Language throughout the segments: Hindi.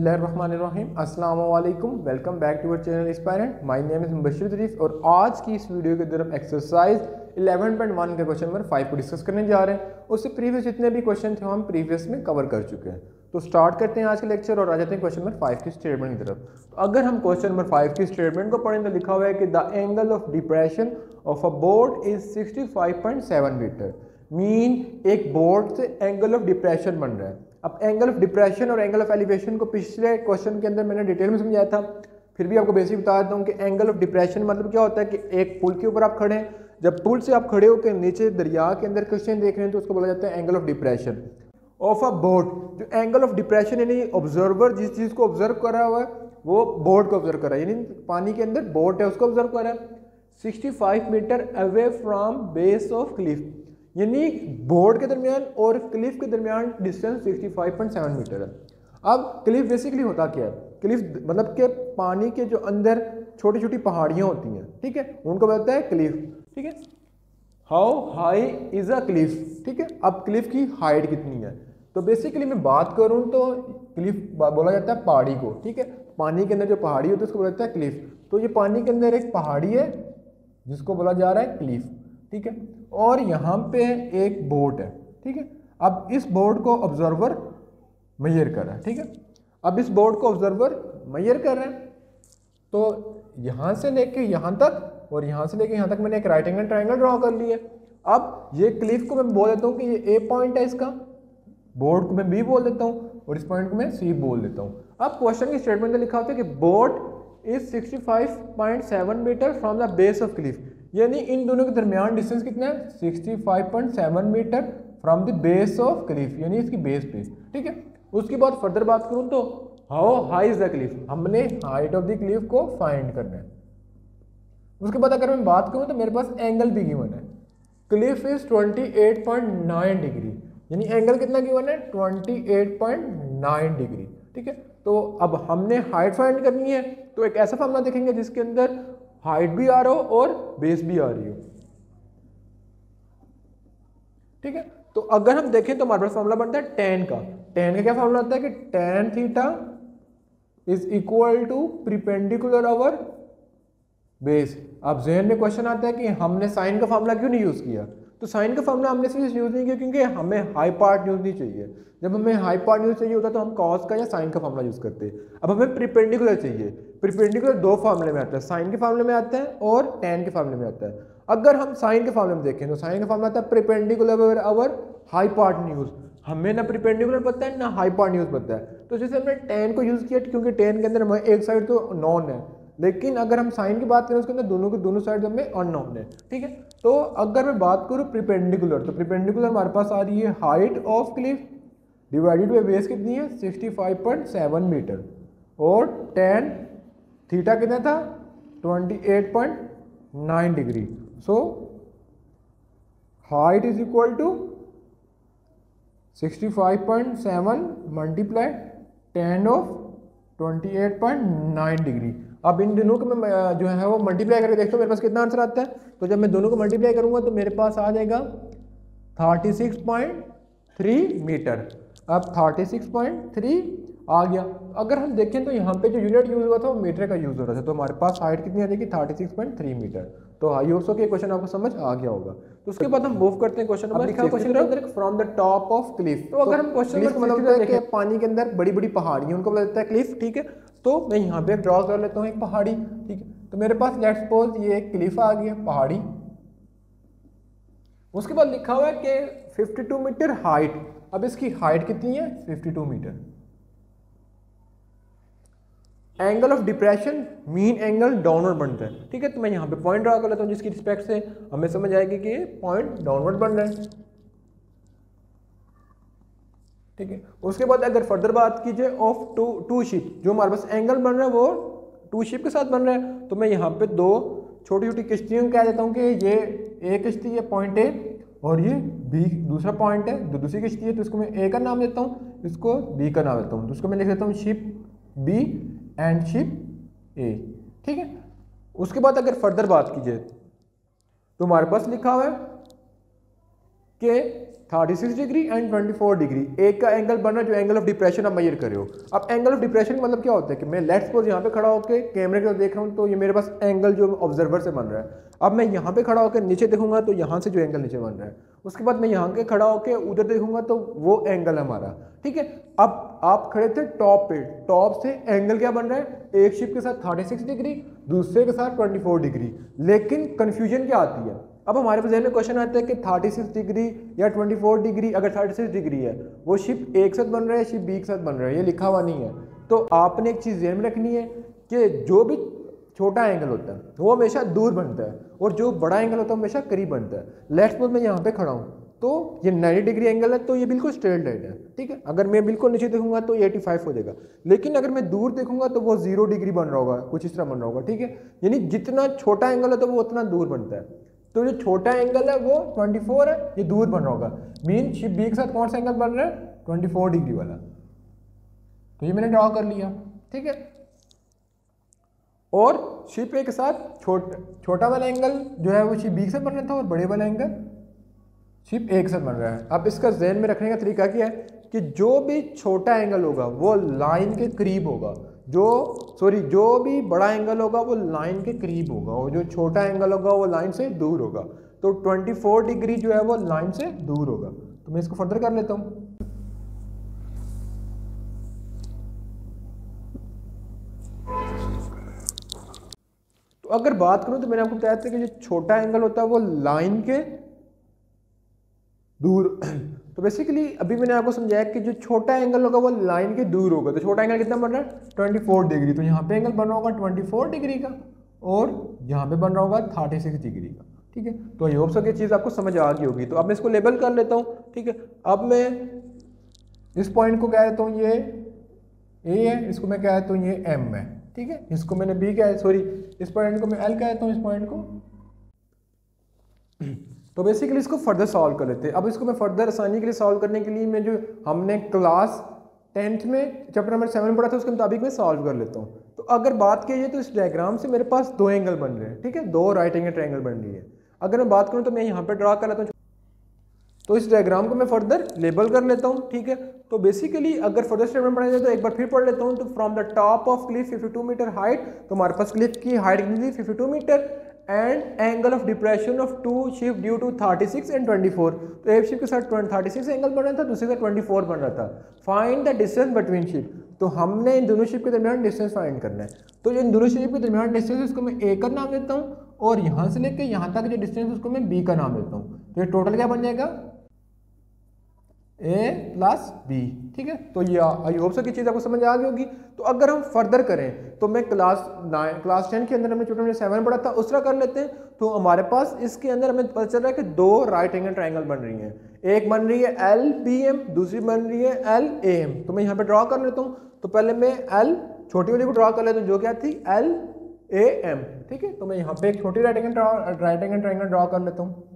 बिस्मिल्लाहिर्रहमानिर्रहीम, अस्सलाम वालेकुम। Welcome back to our channel Inspirant. My name is Bashir Tarif और आज की इस वीडियो के अंदर हम एक्सरसाइज 11.1 के क्वेश्चन नंबर 5 को डिस्कस करने जा रहे हैं। उससे प्रीवियस जितने भी क्वेश्चन थे हम प्रीवियस में कवर कर चुके हैं। तो स्टार्ट करते हैं आज का लेक्चर और आ जाते हैं क्वेश्चन नंबर 5 की स्टेटमेंट की तरफ। तो अगर हम क्वेश्चन नंबर 5 की स्टेटमेंट को पढ़ें तो लिखा हुआ है कि the angle of depression of a board is 65.7 metre. Mean एक बोर्ड से एंगल ऑफ डिप्रेशन बन रहा है। अब एंगल ऑफ डिप्रेशन और एंगल ऑफ एलिवेशन को पिछले क्वेश्चन के अंदर मैंने डिटेल में समझाया था, फिर भी आपको बेसिक बता देता हूँ कि एंगल ऑफ डिप्रेशन मतलब क्या होता है कि एक पुल के ऊपर आप खड़े हैं, जब पुल से आप खड़े होकर नीचे दरिया के अंदर क्वेश्चन देख रहे हैं तो उसको बोला जाता है angle of depression of a board. जो एंगल ऑफ डिप्रेशन यानी ऑब्जर्वर जिस चीज़ को ऑब्जर्व कर रहा हुआ है वो बोर्ड को ऑब्जर्व कर रहा है, यानी पानी के अंदर बोट है उसको ऑब्जर्व कर रहा है। 65 metre away from base of cliff, यानी बोर्ड के दरमियान और क्लिफ के दरमियान डिस्टेंस 65.7 मीटर है। अब क्लिफ बेसिकली होता क्या है? क्लिफ मतलब के पानी के जो अंदर छोटी छोटी पहाड़ियाँ होती हैं, ठीक है, उनको बोलता है क्लिफ। ठीक है, how high is a cliff. ठीक है, अब क्लिफ की हाइट कितनी है? तो बेसिकली मैं बात करूं तो क्लिफ बोला जाता है पहाड़ी को। ठीक है, पानी के अंदर जो पहाड़ी होती है उसको बोला जाता है क्लिफ। तो ये पानी के अंदर एक पहाड़ी है जिसको बोला जा रहा है क्लिफ। ठीक है, और यहाँ पे एक बोट है। ठीक है, अब इस बोट को ऑब्जर्वर मेजर कर रहा है। ठीक है, अब इस बोट को ऑब्जर्वर मेजर कर रहे हैं तो यहाँ से लेके यहाँ तक और यहाँ से लेके यहाँ तक मैंने एक राइट एंगल ट्राइंगल ड्रॉ कर लिया। अब ये क्लिफ को मैं बोल देता हूँ कि ये ए पॉइंट है, इसका बोर्ड को मैं बी बोल देता हूँ और इस पॉइंट को मैं सी बोल देता हूँ। अब क्वेश्चन की स्टेटमेंट में लिखा होता है कि boat is 65.7 metre from the base of cliff, यानी इन दोनों के दरमियान डिस्टेंस कितना है? 65.7 metre from the base of cliff, यानी इसकी बेस पे। ठीक है, उसके बाद फर्दर बात करूँ तो how high is the cliff, हमने हाइट ऑफ द क्लिफ को फाइंड करना है। उसके बाद अगर मैं बात करूँ तो मेरे पास एंगल भी गिवन है। क्लिफ इज 28.9 डिग्री, यानी एंगल कितना गिवन है? 28.9 डिग्री। ठीक है, तो अब हमने हाइट फाइंड करनी है तो एक ऐसा फॉर्मूला देखेंगे जिसके अंदर हाइट भी आ रहा हो और बेस भी आ रही हो। ठीक है, तो अगर हम देखें तो हमारे पास फॉर्मूला बनता है टेन का। टेन का क्या फॉर्मूला होता है कि tan theta is equal to perpendicular over base. अब जहन में क्वेश्चन आता है कि हमने साइन का फार्मूला क्यों नहीं यूज़ किया? तो साइन का फार्मूला हमने सिर्फ यूज़ नहीं किया क्योंकि हमें हाई पार्ट न्यूज़ नहीं चाहिए। जब हमें हाई पार्ट न्यूज़ चाहिए होता तो हम कॉस का या साइन का फार्मूला यूज़ करते। अब हमें परपेंडिकुलर चाहिए। परपेंडिकुलर दो फार्मूले में आता है, साइन के फार्मूले में आता है और टेन के फार्मूले में आता है। अगर हम साइन के फार्मूले में देखें तो साइन का फार्मूला आता है perpendicular over hypotenuse. हमें ना परपेंडिकुलर पता है ना हाई पार्ट न्यूज़ पता है, तो जैसे हमने टेन को यूज़ किया क्योंकि टेन के अंदर हमें एक साइड तो नॉन है, लेकिन अगर हम साइन की बात करें उसके अंदर दोनों के दोनों साइड हमें अननोन है। ठीक है, तो अगर मैं बात करूँ परपेंडिकुलर, तो परपेंडिकुलर हमारे पास आ रही है height of cliff divided by base कितनी है? 65.7 मीटर। और टेन थीटा कितना था? 28.9 degree. So height is equal to 65.7 multiply tan of 28.9 degree. अब इन दोनों को मैं जो है वो मल्टीप्लाई करके देखता हूँ मेरे पास कितना आंसर आता है। तो जब मैं दोनों को मल्टीप्लाई करूँगा तो मेरे पास आ जाएगा 36.3 मीटर। अब 36.3 आ गया। अगर हम देखें तो यहाँ पे जो यूनिट यूज़ हुआ था वो मीटर का यूज़ हो रहा था, तो हमारे पास हाइट कितनी आ जाएगी? 36.3 मीटर। तो आई होप सो कि क्वेश्चन आपको समझ आ गया होगा। तो उसके बाद हम मूव करते हैं question number from the top of cliff. तो अगर हम क्वेश्चन मतलब पानी के अंदर बड़ी बड़ी पहाड़ियाँ उनको बोला जाता है क्लिफ। ठीक है, तो मैं यहाँ पे ड्रॉ कर लेता हूँ एक पहाड़ी। ठीक है, तो मेरे पास लेट्स सपोज ये एक क्लिफ आ गई है पहाड़ी। उसके बाद लिखा हुआ है कि 52 मीटर हाइट। अब इसकी हाइट कितनी है? 52 metre. Angle of depression mean angle downward बनता है। ठीक है, तो मैं यहाँ पे पॉइंट ड्रा कर लेता हूँ जिसकी रिस्पेक्ट से हमें समझ आएगी कि ये पॉइंट डाउनवर्ड बन रहा है। ठीक है, उसके बाद अगर फर्दर बात कीजिए ऑफ टू शिप, जो हमारे पास एंगल बन रहा है वो टू शिप के साथ बन रहा है, तो मैं यहाँ पे दो छोटी छोटी किश्तियों को कह देता हूँ कि ये एक किश्ती है पॉइंट ए और ये बी दूसरा पॉइंट है, जो दूसरी किश्ती है तो इसको मैं ए का नाम देता हूँ, इसको बी का नाम देता हूँ, तो उसको मैं लिख देता हूँ ship B and ship A. ठीक है, उसके बाद अगर फर्दर बात कीजिए तो हमारे पास लिखा हुआ है कि 36 डिग्री एंड 24 डिग्री एक का एंगल बन रहा है जो एंगल ऑफ डिप्रेशन आप मेजर कर रहे हो। अब एंगल ऑफ डिप्रेशन का मतलब क्या होता है कि मैं लेट्स सपोज यहाँ पे खड़ा होकर कैमरे को देख रहा हूँ तो ये मेरे पास एंगल जो ऑब्जर्वर से बन रहा है। अब मैं यहाँ पे खड़ा होकर नीचे देखूंगा तो यहाँ से जो एंगल नीचे बन रहा है, उसके बाद मैं यहाँ के खड़ा होकर उधर देखूंगा तो वो एंगल हमारा, ठीक है। अब आप खड़े थे टॉप पे, टॉप से एंगल क्या बन रहा है, एक शिप के साथ 36 डिग्री, दूसरे के साथ 24 डिग्री। लेकिन कन्फ्यूजन क्या आती है, अब हमारे पास में क्वेश्चन आता है कि 36 डिग्री या 24 डिग्री, अगर 36 डिग्री है वो शिप एक साथ बन रहा है, शिप बी के साथ बन रहा है, ये लिखा हुआ नहीं है। तो आपने एक चीज़ ध्यान में रखनी है कि जो भी छोटा एंगल होता है वो हमेशा दूर बनता है और जो बड़ा एंगल होता है हमेशा करीब बनता है। लेट्स सपोज मैं यहाँ पे खड़ा हूँ तो ये 90 डिग्री एंगल है तो ये बिल्कुल स्ट्रेट लाइन है, ठीक है। अगर मैं बिल्कुल नीचे देखूंगा तो ये 85 हो जाएगा, लेकिन अगर मैं दूर देखूंगा तो वो 0 डिग्री बन रहा होगा, कुछ इस तरह बन रहा होगा, ठीक है। यानी जितना छोटा एंगल होता है वो उतना दूर बनता है। तो जो छोटा एंगल है वो 24 है, ये दूर बन रहा होगा, मीन शिप बी के साथ कौन सा एंगल बन रहा है, 24 डिग्री वाला। तो ये मैंने ड्रॉ कर लिया, ठीक है। और शिप ए के साथ छोटा वाला एंगल जो है वो शिप बी के साथ बन रहा था और बड़े वाला एंगल शिप ए के साथ बन रहा है। अब इसका जहन में रखने का तरीका क्या है कि जो भी छोटा एंगल होगा वो लाइन के करीब होगा, जो भी बड़ा एंगल होगा वो लाइन के करीब होगा और जो छोटा एंगल होगा वो लाइन से दूर होगा। तो 24 डिग्री जो है वो लाइन से दूर होगा। तो मैं इसको फर्दर कर लेता हूँ। तो अगर बात करूँ तो मैंने आपको बताया था कि जो छोटा एंगल होता है वो लाइन के दूर, तो बेसिकली अभी मैंने आपको समझाया कि जो छोटा एंगल होगा वो लाइन के दूर होगा। तो छोटा एंगल कितना बन रहा है, 24 डिग्री, तो यहाँ पे एंगल बन रहा होगा 24 डिग्री का और यहाँ पे बन रहा होगा 36 डिग्री का, ठीक है। तो आई होप सो कि चीज़ आपको समझ आ गई होगी। तो अब मैं इसको लेबल कर लेता हूँ, ठीक है। अब मैं इस पॉइंट को कह देता हूँ ये ए है, इसको मैं कह देता हूँ ये एम है, ठीक है। इसको मैंने बी कहा, सॉरी इस पॉइंट को मैं एल कह देता हूँ, इस पॉइंट को। तो बेसिकली इसको फर्दर सॉल्व कर लेते हैं। अब इसको मैं फर्दर आसानी के लिए सॉल्व करने के लिए मैं जो हमने क्लास 10th में चैप्टर नंबर 7 पढ़ा था उसके मुताबिक मैं सॉल्व कर लेता हूँ। तो अगर बात की जाए तो इस डायग्राम से मेरे पास दो एंगल बन रहे हैं, ठीक है, दो राइट एंगल ट्रायंगल बन रही है। अगर मैं बात करूँ तो मैं यहाँ पर ड्रा कर लेता हूँ, तो इस डायग्राम को मैं फर्दर लेबल कर लेता हूँ, ठीक है। तो बेसिकली अगर फर्दर स्टेटमेंट पढ़ा जाए तो एक बार फिर पढ़ लेता हूँ। तो from the top of cliff 52 metre height, तो हमारे पास क्लिफ की हाइट कितनी थी, 52 metre, and angle of depression of two ship due to 36 and 24, तो एक शिप के साथ 36 एंगल बन रहा था, दूसरे का 24 बन रहा था। Find the distance between ship, तो हमने इन दोनों शिप के दरमियान डिस्टेंस फाइंड करना है। तो इन दोनों शिप के दरमियान डिस्टेंस इसको मैं ए का नाम देता हूँ और यहाँ से लेकर यहाँ तक जो डिस्टेंस उसको मैं बी का नाम देता हूँ। तो ये टोटल क्या बन जाएगा, ए प्लस बी, ठीक है। तो ये आई होप सो की चीज़ आपको समझ आ गई होगी। तो अगर हम फर्दर करें तो मैं क्लास 10 के अंदर हमें चैप्टर नंबर 7 पढ़ा था उस तरह कर लेते हैं। तो हमारे पास इसके अंदर हमें पता चल रहा है कि दो राइट एंगल ट्राइंगल बन रही हैं, एक बन रही है एल बी एम, दूसरी बन रही है एल ए एम। तो मैं यहाँ पे ड्रॉ कर लेता हूँ। तो पहले मैं एल छोटी वाली को ड्रॉ कर लेता हूँ जो क्या थी, एल ए एम, ठीक है। तो मैं यहाँ पे एक छोटी राइट एंगल ट्राइंगल ड्रॉ कर लेता हूँ।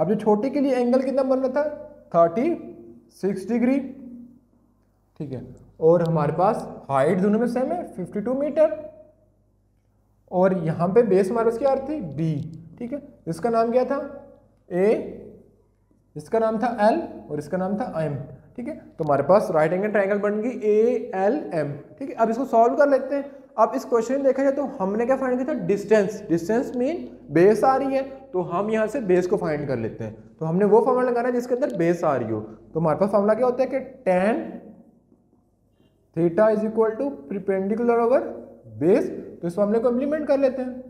अब जो छोटे के लिए एंगल कितना बन रहा था, 36 डिग्री, ठीक है। और हमारे पास हाइट दोनों में सेम है, 52 मीटर, और यहाँ पे बेस हमारे पास क्या थी, बी, ठीक है। इसका नाम क्या था, ए, इसका नाम था एल और इसका नाम था एम, ठीक है। तो हमारे पास राइट एंगल ट्रायंगल बन गई ए एल एम, ठीक है। अब इसको सॉल्व कर लेते हैं। अब इस क्वेश्चन में देखा जाए तो हमने क्या फाइंड किया था, डिस्टेंस मीन बेस आ रही है, तो हम यहाँ से बेस को फाइंड कर लेते हैं। तो हमने वो फॉर्मूला लगाना है जिसके अंदर बेस आ रही हो। तो हमारे पास फॉर्मूला क्या होता है कि tan theta is equal to perpendicular over base. तो इस फॉर्मूले को इंप्लीमेंट कर लेते हैं।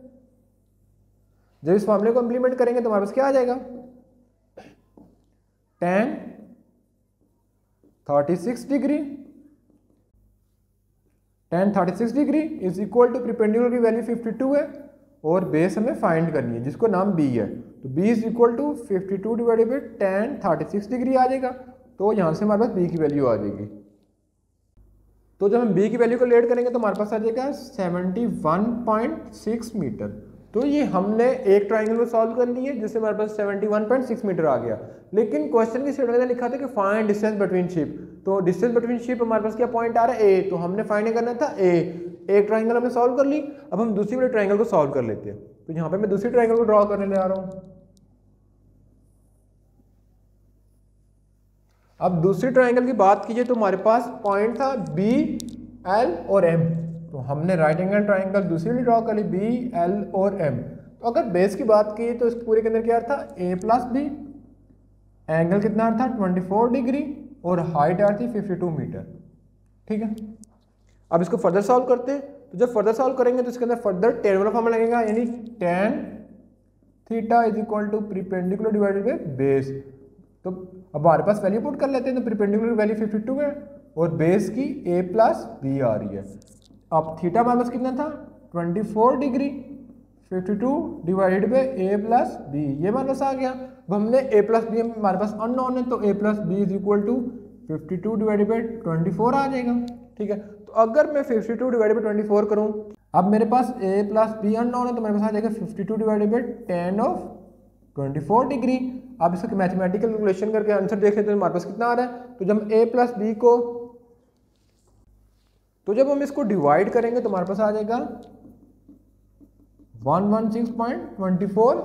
जब इस फॉर्मूले को इंप्लीमेंट करेंगे तो हमारे पास क्या आ जाएगा, tan 36 degree is equal to perpendicular की वैल्यू 52 है और बेस हमें फाइंड करनी है जिसको नाम बी है। तो B is equal to 52 divided by tan 36 degree आ जाएगा। तो यहाँ से हमारे पास बी की वैल्यू आ जाएगी। तो जब हम बी की वैल्यू को लेट करेंगे तो हमारे पास आ जाएगा 71.6 मीटर। तो ये हमने एक ट्राइंगल को सॉल्व कर ली है जिससे हमारे पास 71.6 मीटर आ गया। लेकिन क्वेश्चन के स्टेटमेंट में लिखा था कि फाइंड डिस्टेंस बिटवीन शिप। तो डिस्टेंस बिटवीन शिप हमारे पास क्या पॉइंट आ रहा है, ए, तो हमने फाइंड करना था ए। एक ट्राइंगल हमने सॉल्व कर ली, अब हम दूसरी वाले ट्राइंगल को सॉल्व कर लेते हैं। तो यहाँ पे मैं दूसरी ट्राइंगल को ड्रॉ करने जा रहा हूँ। अब दूसरे ट्राइंगल की बात कीजिए तो हमारे पास पॉइंट था बी एल और एम, तो हमने राइट एंगल ट्राइंगल दूसरी ड्रॉ कर ली बी एल और एम। तो अगर बेस की बात की तो इस पूरे के अंदर क्या था ए प्लस बी, एंगल कितना था 24 डिग्री और हाइट आर थी 52 मीटर। ठीक है, अब इसको फर्दर सॉल्व करते हैं, तो जब फर्दर सॉल्व करेंगे तो इसके अंदर फर्दर टेन फॉर्म लगेगा, यानी tan theta is equal to perpendicular divided by base. तो अब हमारे पास वैल्यू पुट कर लेते हैं, तो परपेंडिकुलर वैल्यू 52 है और बेस की a प्लस बी आ रही है। अब थीटा हमारे पास कितना था 24 degree 52 divided by A plus B, ये हमारे पास आ गया। अब हमने a प्लस बी हमारे पास अननोन है, तो a plus B is equal to 52 divided by 24 आ जाएगा। ठीक है, तो अगर मैं 52 डिवाइडेड बाई 24 करूँ, अब मेरे पास a प्लस बी अननोन है, तो मेरे पास आ जाएगा 52 डिवाइडेड बाई 10 ऑफ 24 डिग्री। आप इसका मैथमेटिकल कैलकुलेशन करके आंसर देख लेते हैं हमारे पास कितना आ रहा है। तो जब a प्लस बी को, तो जब हम इसको डिवाइड करेंगे तो हमारे पास आ जाएगा 116.24।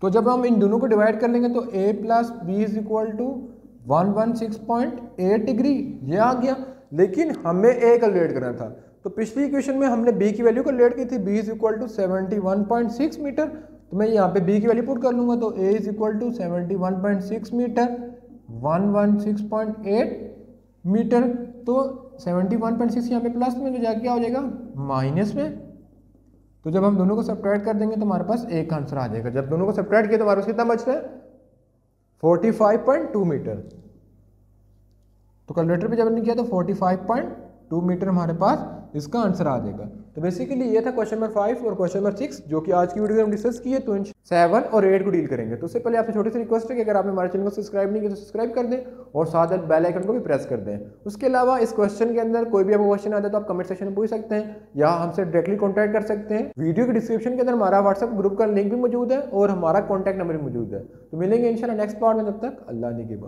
तो जब हम इन दोनों को डिवाइड कर लेंगे तो a plus B is equal to 116.8 degree, ये आ गया। लेकिन हमें a कैलकुलेट करना था, तो पिछली इक्वेशन में हमने b की वैल्यू कैलकुलेट की थी, b is equal to 71.6 metre. तो मैं यहाँ पे b की वैल्यू पुट कर लूँगा, तो a is equal to 71.6 metre 116.8 metre. तो 71.6 यहाँ पे प्लस में तो जाके क्या हो जाएगा माइनस में, तो जब हम दोनों को सब्ट्रैक्ट कर देंगे तो हमारे पास एक आंसर आ जाएगा। जब दोनों को सब्ट्रैक्ट किया तो हमारे पास कितना बच रहा है 45.2 मीटर। तो कैलकुलेटर पे जब हमने किया तो 45.2 मीटर हमारे पास इसका आंसर आ जाएगा। तो बेसिकली ये था क्वेश्चन नंबर 5 और क्वेश्चन नंबर 6 जो कि आज की वीडियो में हम डिस्कस किए। तो 7 और 8 को डील करेंगे। तो उससे पहले आपसे छोटी सी रिक्वेस्ट है कि अगर आपने हमारे चैनल को सब्सक्राइब नहीं किया तो सब्सक्राइब कर दें और साथ ही बेल आइकन को भी प्रेस कर दें। उसके अलावा इस क्वेश्चन के अंदर कोई भी आपको क्वेश्चन आता है तो आप कमेंट सेक्शन में पूछ सकते हैं या हमसे डायरेक्टली कॉन्टैक्ट कर सकते हैं। वीडियो के डिस्क्रिप्शन के अंदर हमारा व्हाट्सएप ग्रुप का लिंक भी मौजूद है और हमारा कॉन्टैक्ट नंबर भी मौजूद है। तो मिलेंगे इंशाल्लाह नेक्स्ट पार्ट में, तब तक अल्लाह ने के